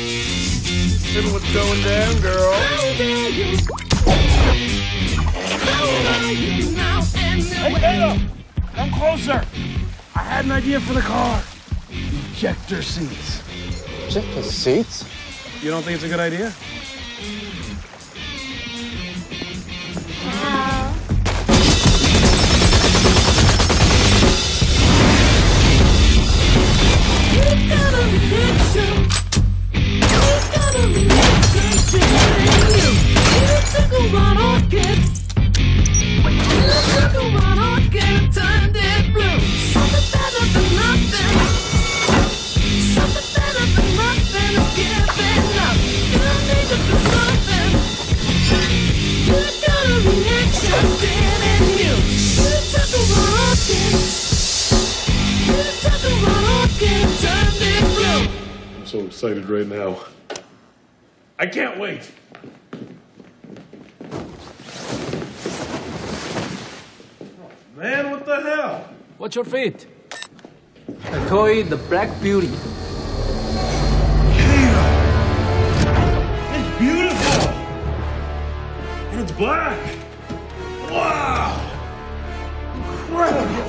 Look what's going down, girl. How dare you? How dare you now and then? Hey, Taylor! Come closer! I had an idea for the car. Ejector seats. Ejector seats? You don't think it's a good idea? I'm so excited right now. I can't wait. Man, what the hell? What's your fate? I toy, the Black Beauty. Yeah. It's beautiful! And it's black! Wow! Incredible!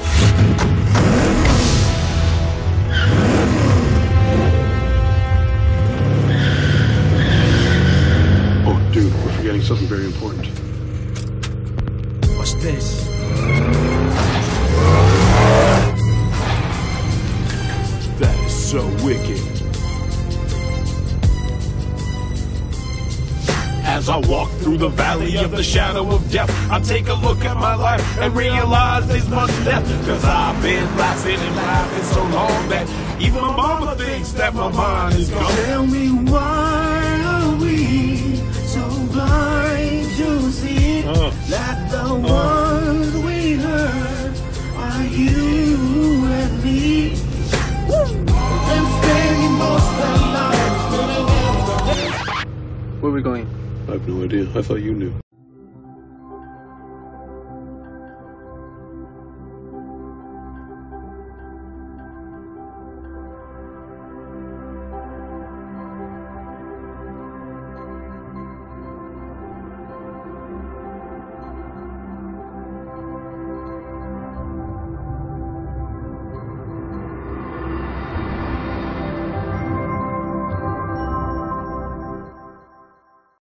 Oh, dude, we're forgetting something very important. What's this? That is so wicked. As I walk through the valley of the shadow of death, I take a look at my life and realize there's much left. Cause I've been blasting and laughing so long that even my mama thinks that my mind is gone. Tell me, why are we so blind to see that the ones we hurt are you and me? Where are we going? I have no idea. I thought you knew.